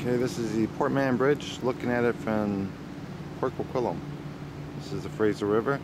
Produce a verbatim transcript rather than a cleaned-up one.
Okay, this is the Port Mann Bridge, looking at it from Port Coquitlam. This is the Fraser River.